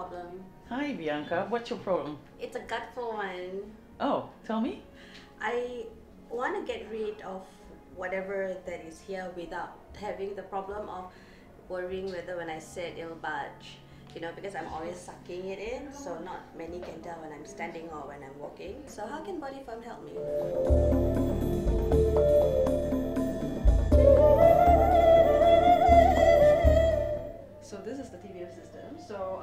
problem. Hi, Bianca. What's your problem? It's a gutful one. Oh, tell me. I want to get rid of whatever that is here without having the problem of worrying whether when I sit it'll budge. You know, because I'm always sucking it in, so not many can tell when I'm standing or when I'm walking. So how can Body Firm help me? So this is the TBF system. So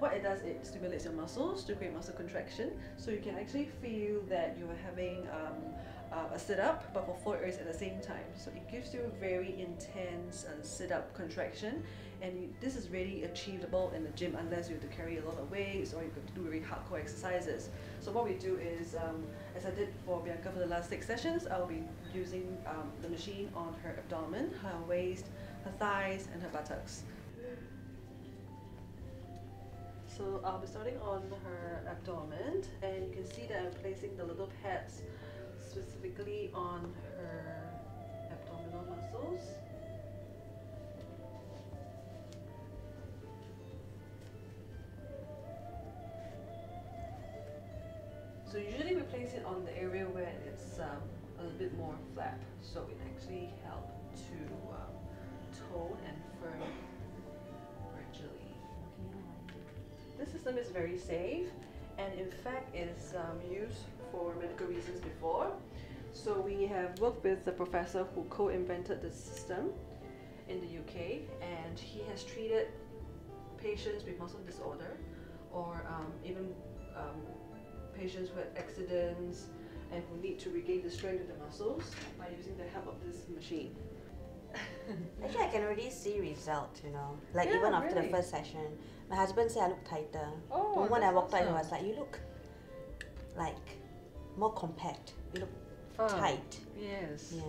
what it does, it stimulates your muscles to create muscle contraction. So you can actually feel that you are having a sit-up, but for 4 hours at the same time. So it gives you a very intense sit-up contraction, and this is really achievable in the gym unless you have to carry a lot of weights or you have to do really hardcore exercises. So what we do is, as I did for Bianca for the last 6 sessions, I'll be using the machine on her abdomen, her waist, her thighs, and her buttocks. So I'll be starting on her abdomen, and you can see that I'm placing the little pads specifically on her abdominal muscles. So usually we place it on the area where it's a little bit more flab, so it actually helps to tone and firm gradually. This system is very safe, and in fact is used for medical reasons before. So we have worked with the professor who co-invented the system in the UK, and he has treated patients with muscle disorder or even patients who had accidents and who need to regain the strength of the muscles by using the help of this machine. Actually, I can already see results, you know. Like, yeah, even after the first session, my husband said I look tighter. Oh, and when I walked out, he was like, "You look like more compact. You look tight." Yes. Yeah.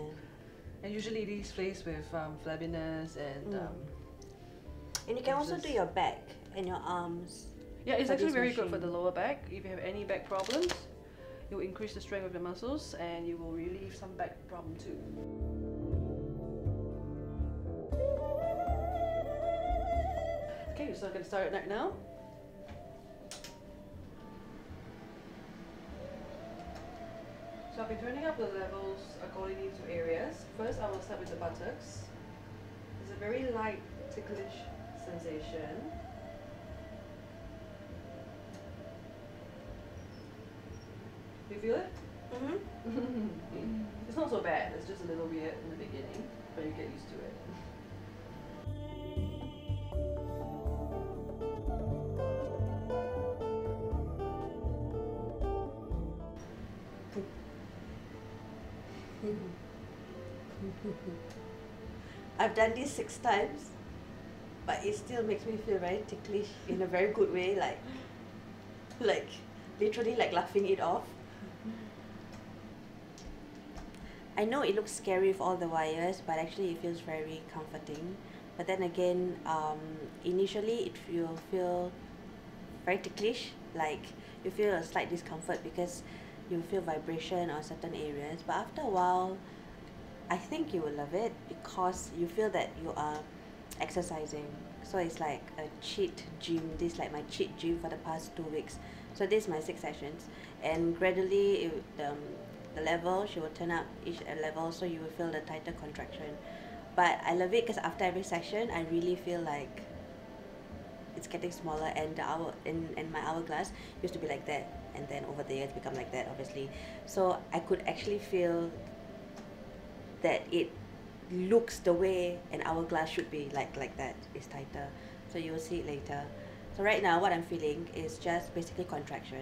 And usually these plays with flabbiness and. And you can also do your back and your arms. Yeah, it's actually very good for the lower back. If you have any back problems, you will increase the strength of the muscles and you will relieve some back problem too. Okay, so I'm going to start it right now. So I'll be turning up the levels accordingly to areas. First, I will start with the buttocks. It's a very light, ticklish sensation. Do you feel it? Mm-hmm. It's not so bad, it's just a little weird in the beginning, but you get used to it. I've done this 6 times, but it still makes me feel very ticklish in a very good way, like literally like laughing it off. I know it looks scary with all the wires, but actually it feels very comforting. But then again, initially it will feel very ticklish, like you feel a slight discomfort because you feel vibration on certain areas, but after a while I think you will love it because you feel that you are exercising. So it's like a cheat gym. This is like my cheat gym for the past 2 weeks. So this is my 6 sessions, and gradually it, the level, she will turn up each level, so you will feel the tighter contraction. But I love it because after every session I really feel like it's getting smaller, and the hour and my hourglass used to be like that, and then over the years become like that, obviously. So I could actually feel that it looks the way an hourglass should be, like that. It's tighter. So you'll see it later. So right now what I'm feeling is just basically contraction.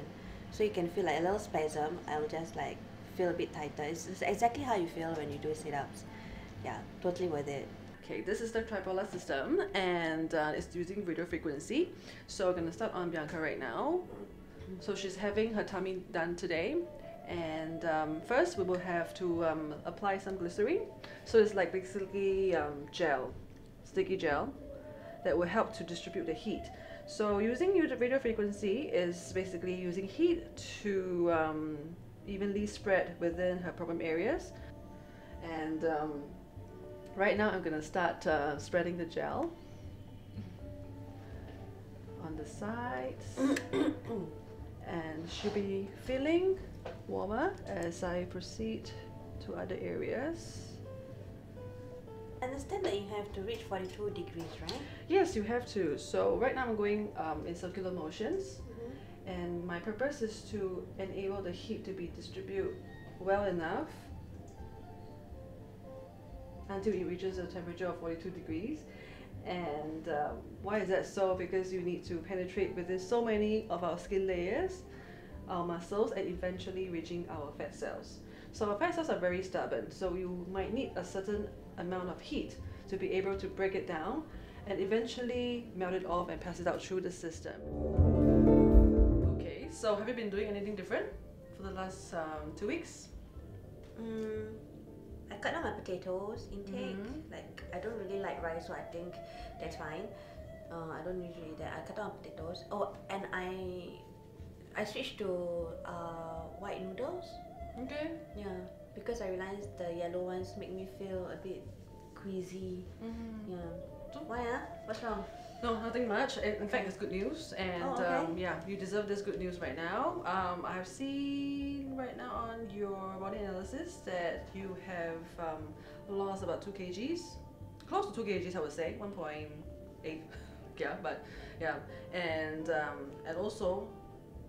So you can feel like a little spasm. I'll just like feel a bit tighter. It's exactly how you feel when you do sit-ups. Yeah, totally worth it. Okay, this is the tripolar system, and it's using radio frequency. So we're gonna start on Bianca right now. So she's having her tummy done today, and first we will have to apply some glycerine. So it's like basically gel, sticky gel, that will help to distribute the heat. So using radio frequency is basically using heat to evenly spread within her problem areas. And right now I'm going to start spreading the gel on the sides and should be feeling warmer as I proceed to other areas. Understand that you have to reach 42 degrees, right? Yes, you have to. So right now I'm going in circular motions, and my purpose is to enable the heat to be distributed well enough until it reaches a temperature of 42 degrees. And why is that so? Because you need to penetrate within so many of our skin layers, our muscles, and eventually reaching our fat cells. So our fat cells are very stubborn, so you might need a certain amount of heat to be able to break it down and eventually melt it off and pass it out through the system. Okay, so have you been doing anything different for the last 2 weeks? I cut down my potatoes intake. Like, I don't really like rice, so I think that's fine. I don't usually that. I cut down potatoes. Oh, and I switched to white noodles. Okay. Yeah, because I realized the yellow ones make me feel a bit queasy. Yeah. Why? What's wrong? No, nothing much. In fact, it's good news, and yeah, you deserve this good news right now. I've seen right now on your body analysis that you have lost about 2 kgs, close to 2 kgs, I would say, 1.8. Yeah, but yeah, and also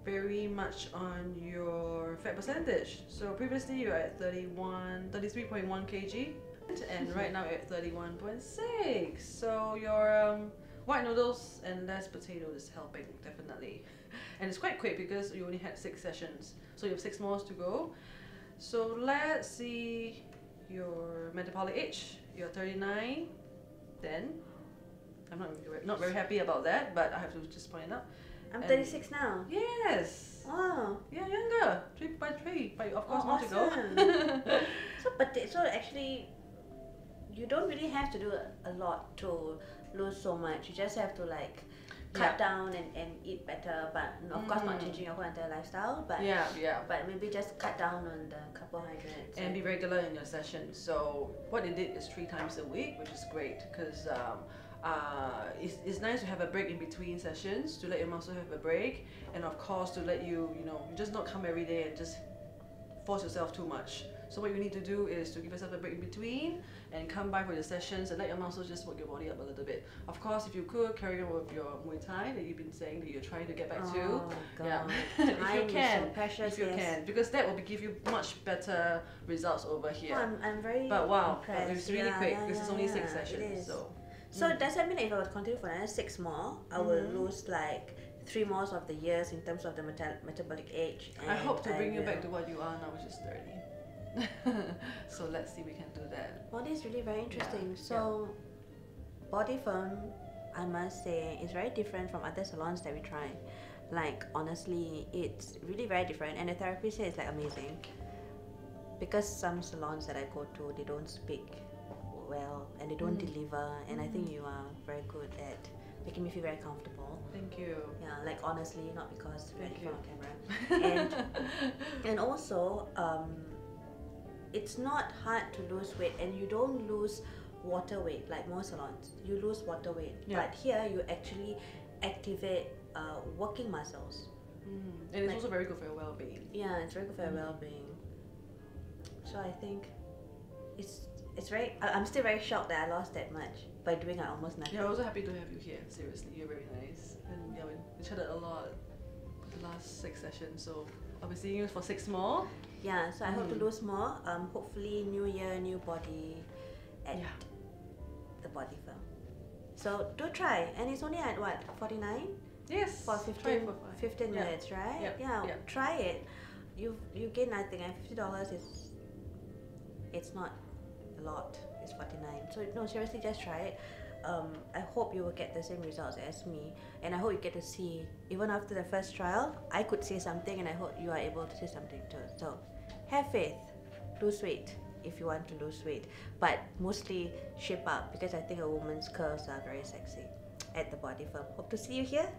very much on your fat percentage. So previously you were at 33.1 kg, and right now you're at 31.6. so your white noodles and less potato is helping, definitely. And it's quite quick because you only had 6 sessions, so you have 6 more to go. So let's see your metabolic age. You're 39 then. I'm not very happy about that, but I have to just point it out. I'm 36 now. Yes. Oh. Yeah, younger. 3 by 3, but of course awesome. To go. so actually, you don't really have to do a lot to lose so much. You just have to like cut down and eat better, but of course not changing your whole entire lifestyle. But but maybe just cut down on the carbohydrates and be regular in your sessions. So what it did is 3 times a week, which is great because. It's nice to have a break in between sessions, to let your muscle have a break, and of course to let you, just not come every day and just force yourself too much. So what you need to do is to give yourself a break in between and come by for your sessions and let your muscles just work your body up a little bit. Of course, if you could, carry on with your Muay Thai that you've been saying that you're trying to get back to. God. Yeah. if you can, because that will give you much better results over here. I'm very impressed. It's really quick. This is only 6 sessions. So. So does that mean that if I would continue for another 6 more, I will lose like 3 more of the years in terms of the metabolic age? And I hope to bring you back to what you are now, which is 30. So let's see if we can do that. Well, this is really very interesting. Yeah. So Body Firm, I must say, is very different from other salons that we try. Like, honestly, it's really very different, and the therapist here is like amazing. Because some salons that I go to, they don't speak well and they don't deliver, and I think you are very good at making me feel very comfortable. Thank you. Yeah, like honestly, not because we're in front of camera. And also it's not hard to lose weight, and you don't lose water weight like most salons. You lose water weight, but here you actually activate working muscles, and it's like, also very good for your well-being. Yeah, it's very good for your well-being. So I think it's very. I'm still very shocked that I lost that much by doing almost nothing. Yeah, I'm also happy to have you here. Seriously, you're very nice, and yeah, we chatted a lot the last 6 sessions. So I'll be seeing you for 6 more. Yeah, so I hope to lose more. Hopefully, new year, new body, at the Body Firm. So do try, and it's only at what 49. Yes. For 15 minutes, right? Yep. Yeah. Yep. Try it. You gain nothing, and $50 is. It's not. Lot is 49. So no, seriously, just try it. I hope you will get the same results as me, and I hope you get to see, even after the first trial, I could say something, and I hope you are able to say something too. So have faith, lose weight if you want to lose weight, but mostly shape up, because I think a woman's curves are very sexy at the Body Firm. Hope to see you here.